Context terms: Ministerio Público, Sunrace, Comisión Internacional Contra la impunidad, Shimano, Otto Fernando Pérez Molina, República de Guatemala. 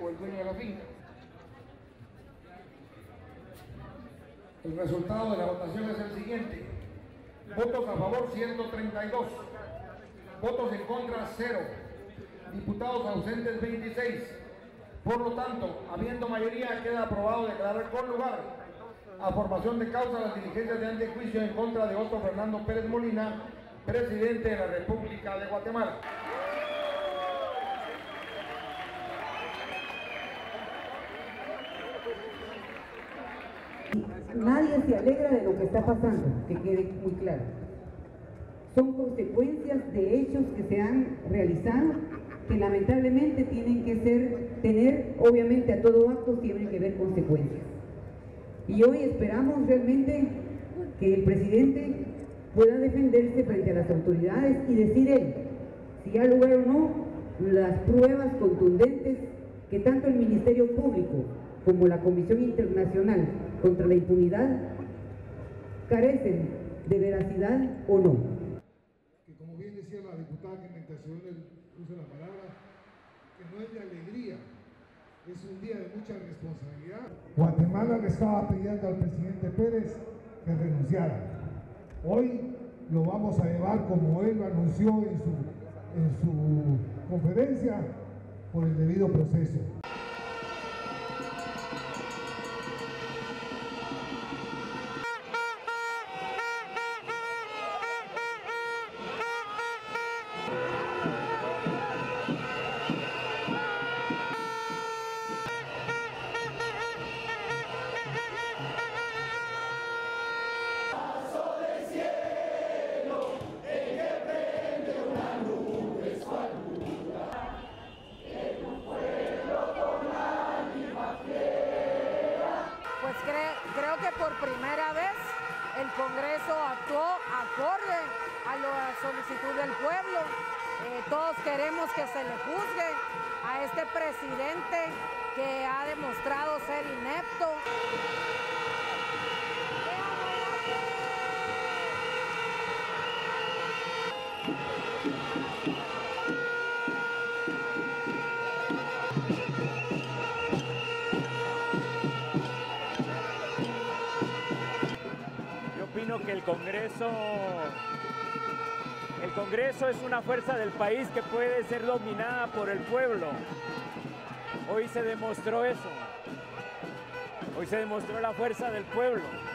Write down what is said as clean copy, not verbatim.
O el dueño de la finca. El resultado de la votación es el siguiente: votos a favor 132, votos en contra 0, diputados ausentes 26. Por lo tanto, habiendo mayoría, queda aprobado declarar con lugar a formación de causa las diligencias de antejuicio en contra de Otto Fernando Pérez Molina, presidente de la República de Guatemala. Nadie se alegra de lo que está pasando, que quede muy claro. Son consecuencias de hechos que se han realizado, que lamentablemente tienen que tener, obviamente a todo acto siempre que ver consecuencias. Y hoy esperamos realmente que el presidente pueda defenderse frente a las autoridades y decir él, si hay lugar o no, las pruebas contundentes que tanto el Ministerio Público como la Comisión Internacional Contra la Impunidad carecen de veracidad o no. Que como bien decía la diputada que me estacionó el uso de la palabra, que no es de alegría, es un día de mucha responsabilidad. Guatemala le estaba pidiendo al presidente Pérez que renunciara. Hoy lo vamos a llevar, como él lo anunció en su conferencia, por el debido proceso. Creo que por primera vez el Congreso actuó acorde a la solicitud del pueblo. Todos queremos que se le juzgue a este presidente que ha demostrado ser inepto. Que el Congreso es una fuerza del país que puede ser dominada por el pueblo. Hoy se demostró eso. Hoy se demostró la fuerza del pueblo.